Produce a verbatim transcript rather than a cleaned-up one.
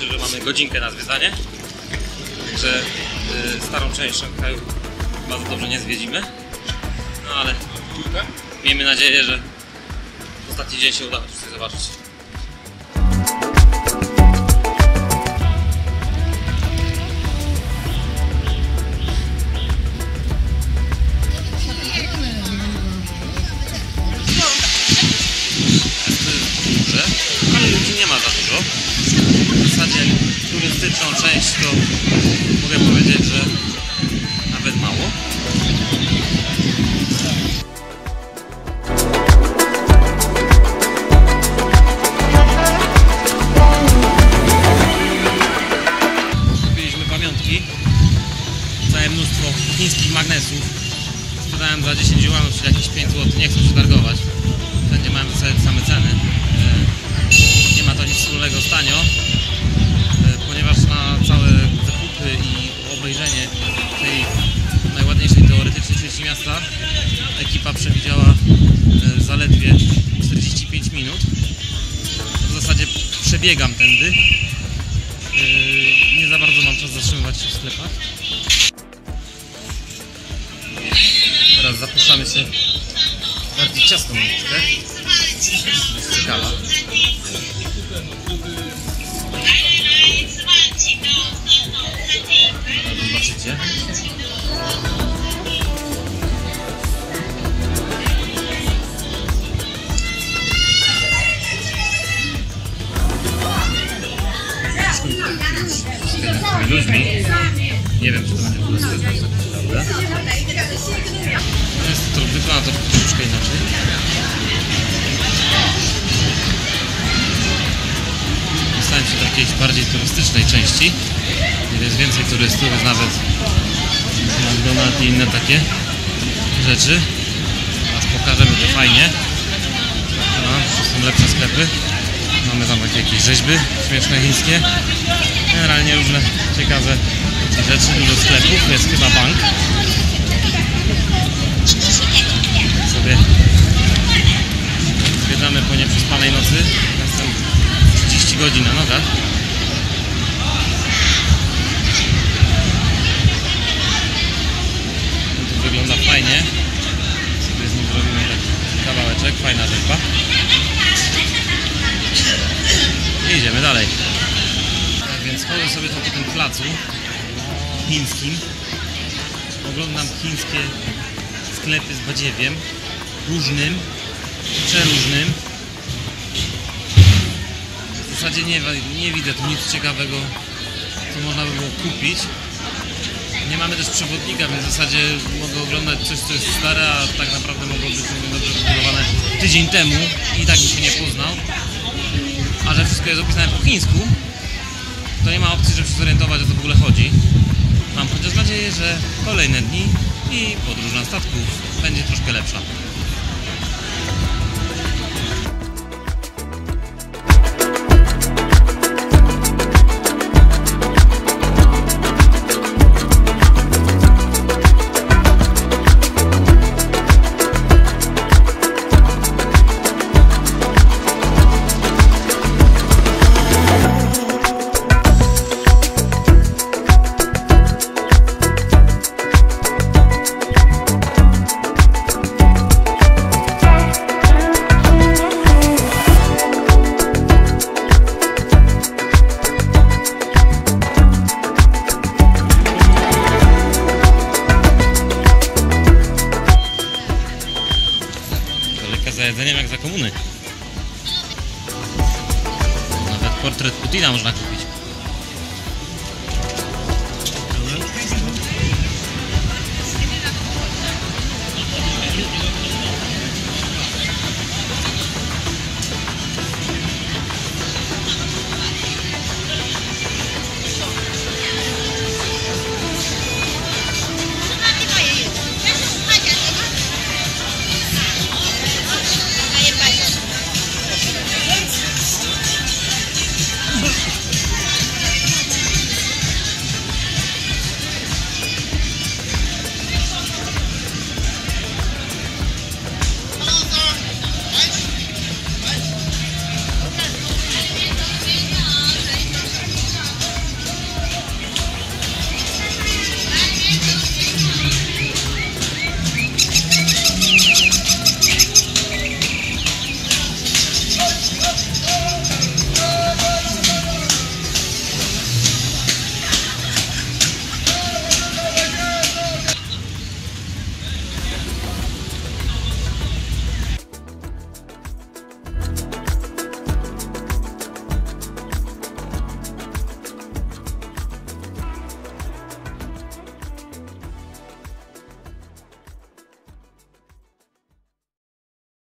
cieszy, że mamy godzinkę na zwiedzanie. Także y, starą część Szanghaju bardzo dobrze nie zwiedzimy. No ale miejmy nadzieję, że ostatni dzień się uda coś zobaczyć. Ale ludzi nie ma za dużo. W zasadzie turystyczną część to mogę powiedzieć, że nawet mało. Kupiliśmy pamiątki. Całe mnóstwo chińskich magnesów. Sprzedałem za dziesięć juanów, czyli jakieś pięć złotych. Nie chcę przetargować. Wszędzie mamy same ceny. Nie ma to nic wspólnego z tanio, ponieważ na całe zakupy i obejrzenie tej najładniejszej teoretycznie części miasta ekipa przewidziała zaledwie czterdzieści pięć minut. W zasadzie przebiegam tędy, nie za bardzo mam czas zatrzymywać się w sklepach. Teraz zapuszczamy się w bardziej ciasną miejsce. Jest ciekawa. Zobaczycie. Z ludźmi. Nie wiem, czy to będzie w ogóle słychać, prawda? Jest to, wygląda to troszkę inaczej. Dostałem się do jakiejś bardziej turystycznej części. Jest więcej turystów, jest nawet McDonald's i inne takie rzeczy. Teraz pokażemy to fajnie. No, są lepsze sklepy. Mamy tam takie jakieś rzeźby śmieszne chińskie. Generalnie różne ciekawe rzeczy, dużo sklepów. Jest chyba bank. Sobie zwiedzamy po nieprzespanej nocy. Jestem trzydzieści godzin na nogach. To wygląda fajnie. Sobie z nim robimy taki kawałeczek. Fajna rzeźba. I idziemy dalej. Tak więc chodzę sobie tu po tym placu chińskim. Oglądam chińskie sklepy z badziewiem. Różnym, przeróżnym. W zasadzie nie, nie widzę tu nic ciekawego, co można by było kupić. Nie mamy też przewodnika, więc w zasadzie mogę oglądać coś, co jest stare, a tak naprawdę mogło być dobrze wybudowane tydzień temu i tak bym się nie poznał. A że wszystko jest opisane po chińsku, to nie ma opcji, żeby się zorientować, o co w ogóle chodzi. Mam chociaż nadzieję, że kolejne dni i podróż na statku będzie troszkę lepsza. Za jedzeniem jak za komuny. Nawet portret Putina można kupić.